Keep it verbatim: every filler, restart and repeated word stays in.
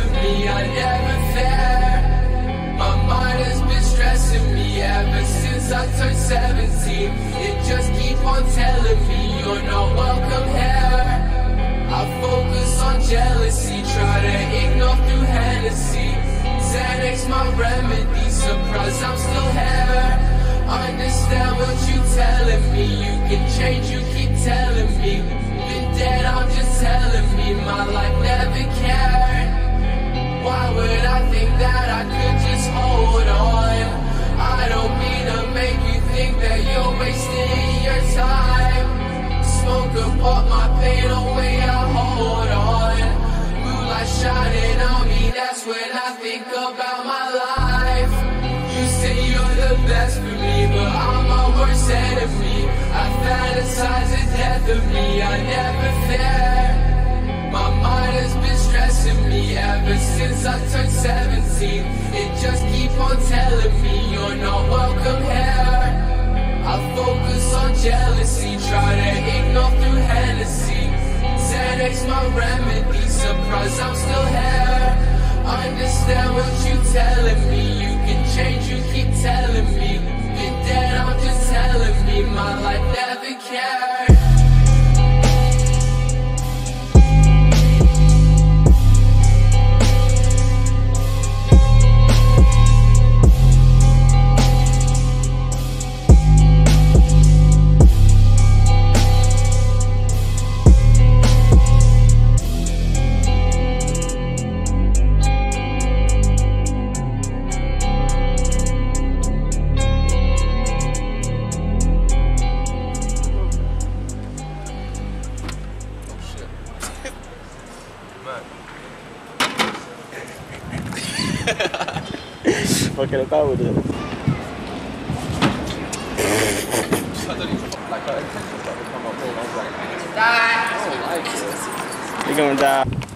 to me on every fair. My mind has been stressing me ever since I turned seventeen. It just keep on telling me you're not welcome here. I focus on jealousy, try to ignore through Hennessy. Xanax my remedy, surprise I'm still here. Understand what you telling me, you can change, you keep telling me. Been dead, I'm just telling me, my life never cared. Why would I think that I could just hold on? I don't mean to make you think that you're wasting your time. Smoke apart my pain away, I hold on. Moonlight shining on me, that's when I think about my life. You say you're the best for me, but I'm my worst enemy. I fantasize the death of me, I never fear. My mind has been stressing me ever since I turned seventeen. It just keep on telling me you're not welcome here. I focus on jealousy, try to ignore through Hennessy. Xanax my remedy, surprise I'm still here. Understand what you telling me, you can change, you keep telling me. Been dead, I'm just telling me, my life never cared. Porque le estaba muriendo. You're gonna die.